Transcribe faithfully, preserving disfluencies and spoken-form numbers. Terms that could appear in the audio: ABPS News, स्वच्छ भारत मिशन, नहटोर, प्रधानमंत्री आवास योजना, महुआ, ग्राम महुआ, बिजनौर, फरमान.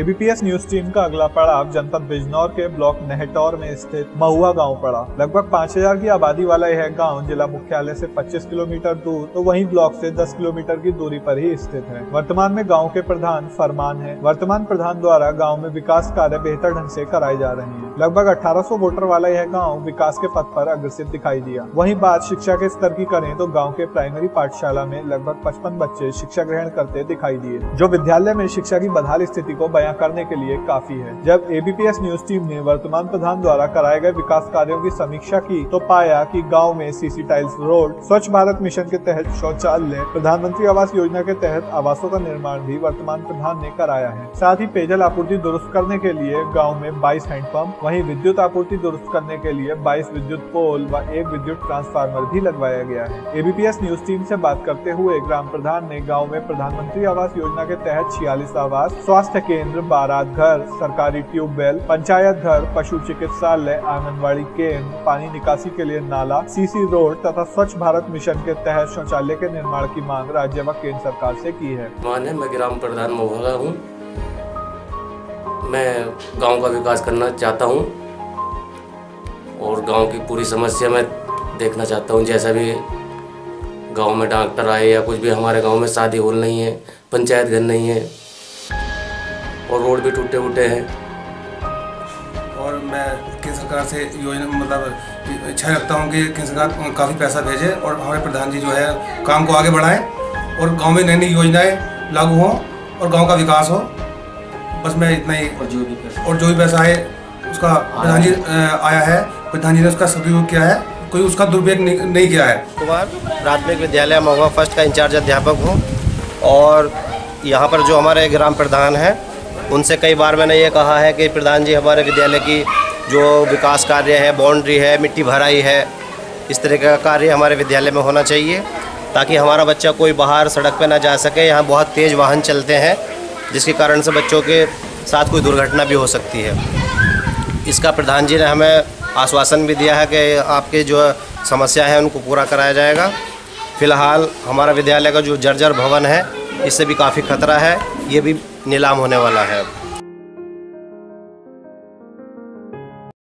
ABPS news team का अगला पड़ाव जनपद बिजनौर के ब्लॉक नहटोर में स्थित महुआ गांव पड़ा। लगभग पाँच हज़ार की आबादी वाला यह गांव जिला मुख्यालय से पच्चीस किलोमीटर दूर तो वहीं ब्लॉक से दस किलोमीटर की दूरी पर ही स्थित है। वर्तमान में गांव के प्रधान फरमान है। वर्तमान प्रधान द्वारा गांव में विकास कार्य बेहतर ढंग से कराए जा रहे हैं। लगभग अठारह सौ वोटर वाला यह गाँव विकास के पथ पर अग्रसर दिखाई दिया। वहीं बात शिक्षा के स्तर की करें तो गाँव के प्राइमरी पाठशाला में लगभग पचपन बच्चे शिक्षा ग्रहण करते दिखाई दिए, जो विद्यालय में शिक्षा की बदहाल स्थिति को बयां करने के लिए काफी है। जब एबीपीएस न्यूज टीम ने वर्तमान प्रधान द्वारा कराए गए विकास कार्यों की समीक्षा की तो पाया कि गांव में सीसी टाइल्स रोड, स्वच्छ भारत मिशन के तहत शौचालय, प्रधानमंत्री आवास योजना के तहत आवासों का निर्माण भी वर्तमान प्रधान ने कराया है। साथ ही पेयजल आपूर्ति दुरुस्त करने के लिए गाँव में बाईस हैंडपंप, वही विद्युत आपूर्ति दुरुस्त करने के लिए बाईस विद्युत पोल व एक विद्युत ट्रांसफार्मर भी लगवाया गया है। एबीपीएस न्यूज टीम से बात करते हुए ग्राम प्रधान ने गाँव में प्रधानमंत्री आवास योजना के तहत छियालीस आवास, स्वास्थ्य केंद्र, बारात घर, सरकारी ट्यूबवेल, पंचायत घर, पशु चिकित्सालय, आंगनवाड़ी केंद्र, पानी निकासी के लिए नाला, सीसी रोड तथा स्वच्छ भारत मिशन के तहत शौचालय के निर्माण की मांग राज्य व केंद्र सरकार से की है। मैं ग्राम प्रधान महुआ हूँ। मैं गांव का विकास करना चाहता हूँ और गांव की पूरी समस्या मैं देखना चाहता हूँ। जैसा भी गांव में डॉक्टर आए या कुछ भी, हमारे गांव में शादी हॉल नहीं है, पंचायत घर नहीं है और रोड भी टूटे फूटे हैं। और मैं केंद्र सरकार से योजना मतलब इच्छा रखता हूँ कि केंद्र सरकार काफ़ी पैसा भेजे और हमारे प्रधान जी जो है काम को आगे बढ़ाएं और गांव में नई नई योजनाएं लागू हों और गांव का विकास हो। बस मैं इतना ही। और जो भी पैसा और जो भी पैसा आए उसका प्रधान जी आया है, प्रधान जी ने उसका सदुपयोग किया है, कोई उसका दुरुपयोग नहीं किया है। कुमार, प्राथमिक विद्यालय महुआ फर्स्ट का इंचार्ज अध्यापक हूँ और यहाँ पर जो हमारे ग्राम प्रधान हैं उनसे कई बार मैंने ये कहा है कि प्रधान जी हमारे विद्यालय की जो विकास कार्य है, बाउंड्री है, मिट्टी भराई है, इस तरह का कार्य हमारे विद्यालय में होना चाहिए ताकि हमारा बच्चा कोई बाहर सड़क पर ना जा सके। यहाँ बहुत तेज़ वाहन चलते हैं जिसके कारण से बच्चों के साथ कोई दुर्घटना भी हो सकती है। इसका प्रधान जी ने हमें आश्वासन भी दिया है कि आपके जो समस्या है उनको पूरा कराया जाएगा। फ़िलहाल हमारा विद्यालय का जो जर्जर भवन है इससे भी काफ़ी खतरा है, ये भी नीलाम होने वाला है।